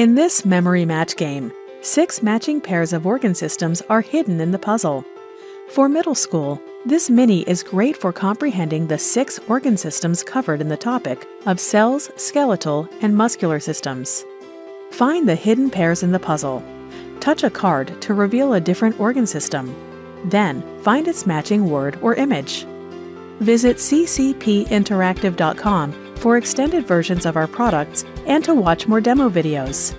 In this memory match game, 6 matching pairs of organ systems are hidden in the puzzle. For middle school, this mini is great for comprehending the 6 organ systems covered in the topic of cells, skeletal, and muscular systems. Find the hidden pairs in the puzzle. Touch a card to reveal a different organ system. Then, find its matching word or image. Visit ccpinteractive.com for extended versions of our products and to watch more demo videos.